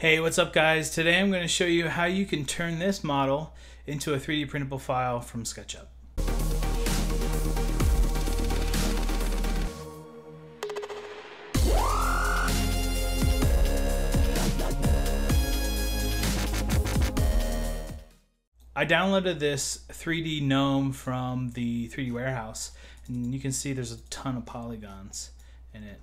Hey, what's up guys? Today I'm going to show you how you can turn this model into a 3D printable file from SketchUp. I downloaded this 3D gnome from the 3D warehouse, and you can see there's a ton of polygons in it.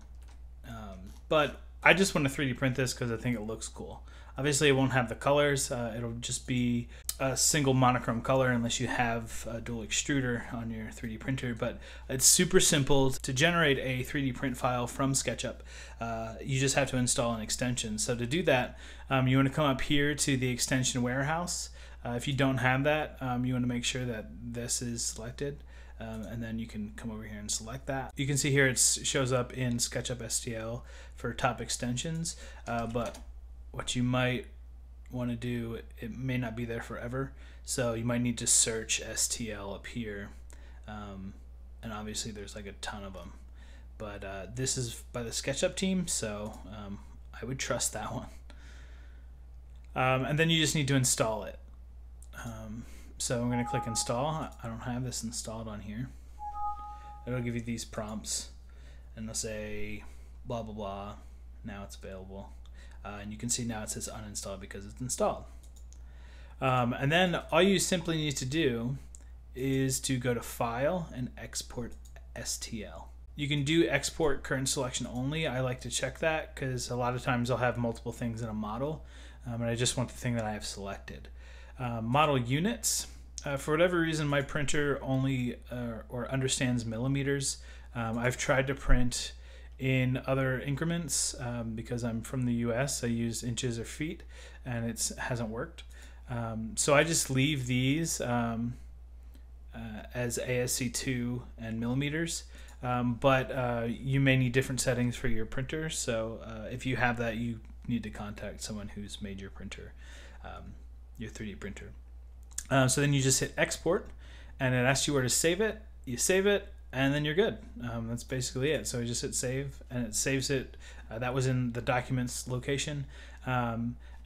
But I just want to 3D print this because I think it looks cool. Obviously it won't have the colors, it'll just be a single monochrome color unless you have a dual extruder on your 3D printer, but it's super simple to generate a 3D print file from SketchUp. You just have to install an extension. So to do that, you want to come up here to the extension warehouse. If you don't have that, you want to make sure that this is selected. And then you can come over here and select that. You can see here it shows up in SketchUp STL for top extensions, but what you might want to do, it may not be there forever, so you might need to search STL up here, and obviously there's like a ton of them, but this is by the SketchUp team, so I would trust that one. And then you just need to install it. So I'm going to click install. I don't have this installed on here. It'll give you these prompts and they'll say blah blah blah, now it's available, and you can see now it says uninstalled because it's installed. And then all you simply need to do is to go to File and Export STL. You can do export current selection only. I like to check that because a lot of times I'll have multiple things in a model, and I just want the thing that I have selected. Model units. For whatever reason, my printer only or understands millimeters. I've tried to print in other increments because I'm from the US. I use inches or feet, and it hasn't worked. So I just leave these as ASCII 2 and millimeters. But you may need different settings for your printer. So if you have that, you need to contact someone who's made your printer. Your 3D printer. So then you just hit export and it asks you where to save it. You save it and then you're good. That's basically it. So you just hit save and it saves it. That was in the documents location.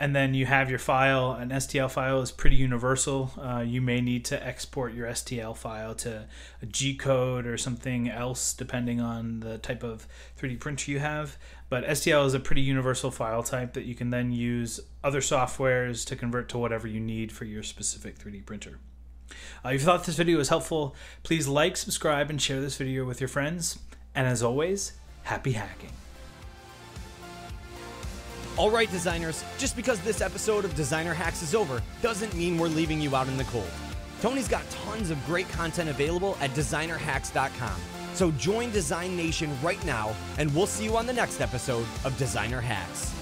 And then you have your file. An STL file is pretty universal. You may need to export your STL file to a g-code or something else depending on the type of 3D printer you have. But STL is a pretty universal file type that you can then use other softwares to convert to whatever you need for your specific 3D printer. If you thought this video was helpful, please like, subscribe, and share this video with your friends. And as always, happy hacking. All right, designers, just because this episode of Designer Hacks is over doesn't mean we're leaving you out in the cold. Tony's got tons of great content available at designerhacks.com. So join Design Nation right now, and we'll see you on the next episode of Designer Hacks.